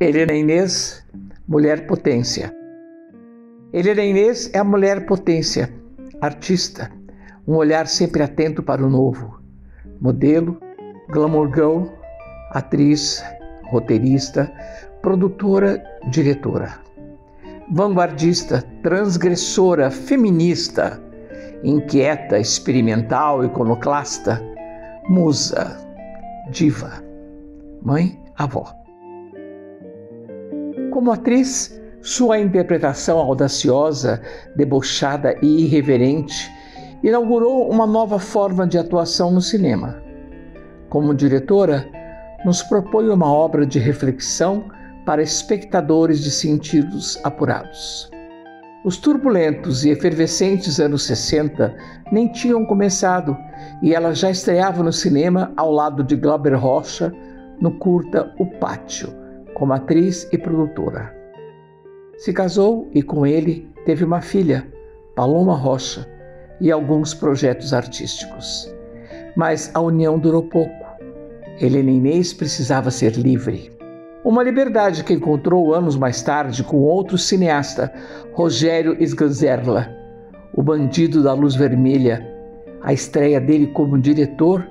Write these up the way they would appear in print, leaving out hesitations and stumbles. Helena Ignez, mulher potência. Helena Ignez é a mulher potência, artista, um olhar sempre atento para o novo, modelo, glamour girl, atriz, roteirista, produtora, diretora. Vanguardista, transgressora, feminista, inquieta, experimental, iconoclasta, musa, diva, mãe, avó. Como atriz, sua interpretação audaciosa, debochada e irreverente inaugurou uma nova forma de atuação no cinema. Como diretora, nos propõe uma obra de reflexão para espectadores de sentidos apurados. Os turbulentos e efervescentes anos 60 nem tinham começado e ela já estreava no cinema ao lado de Glauber Rocha no curta O Pátio, como atriz e produtora. Se casou e com ele teve uma filha, Paloma Rocha, e alguns projetos artísticos. Mas a união durou pouco. Helena Ignez precisava ser livre. Uma liberdade que encontrou anos mais tarde com outro cineasta, Rogério Sganzerla, O Bandido da Luz Vermelha. A estreia dele como diretor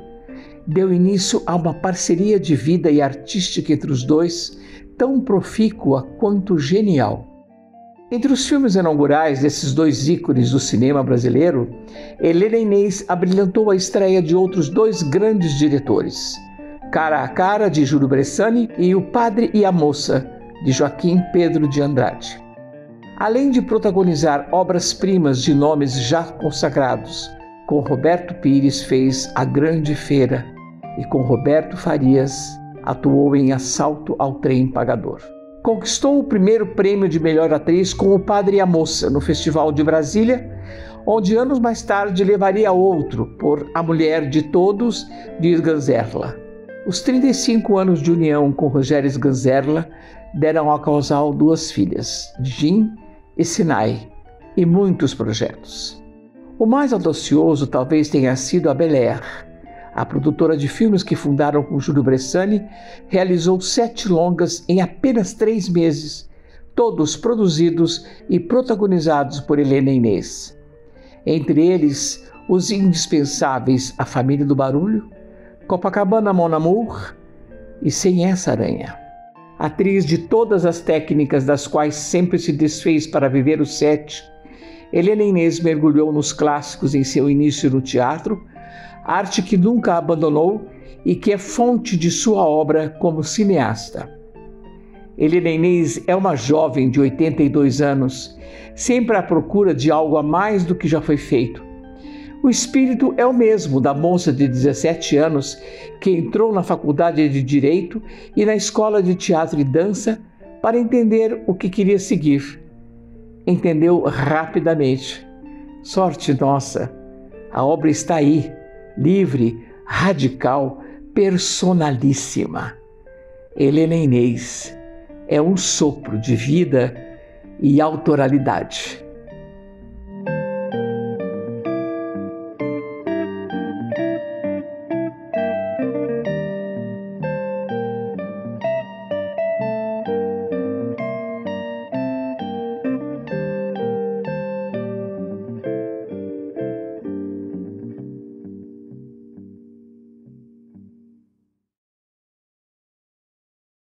deu início a uma parceria de vida e artística entre os dois, tão profícua quanto genial. Entre os filmes inaugurais desses dois ícones do cinema brasileiro, Helena Ignez abrilhantou a estreia de outros dois grandes diretores, Cara a Cara, de Júlio Bressani, e O Padre e a Moça, de Joaquim Pedro de Andrade. Além de protagonizar obras-primas de nomes já consagrados, com Roberto Pires fez A Grande Feira e com Roberto Farias atuou em Assalto ao Trem Pagador. Conquistou o primeiro prêmio de melhor atriz com O Padre e a Moça no Festival de Brasília, onde anos mais tarde levaria outro por A Mulher de Todos, de Sganzerla. Os 35 anos de união com Rogério Sganzerla deram ao casal duas filhas, Jean e Sinai, e muitos projetos. O mais audacioso talvez tenha sido a Bel Air. A produtora de filmes que fundaram com Júlio Bressani realizou 7 longas em apenas 3 meses, todos produzidos e protagonizados por Helena Ignez. Entre eles, os indispensáveis A Família do Barulho, Copacabana Mon Amour e Sem Essa Aranha. Atriz de todas as técnicas das quais sempre se desfez para viver o set, Helena Ignez mergulhou nos clássicos em seu início no teatro, arte que nunca abandonou e que é fonte de sua obra como cineasta. Helena Ignez é uma jovem de 82 anos, sempre à procura de algo a mais do que já foi feito. O espírito é o mesmo da moça de 17 anos que entrou na faculdade de Direito e na escola de teatro e dança para entender o que queria seguir. Entendeu rapidamente. Sorte nossa! A obra está aí, livre, radical, personalíssima. Helena Ignez é um sopro de vida e autoralidade.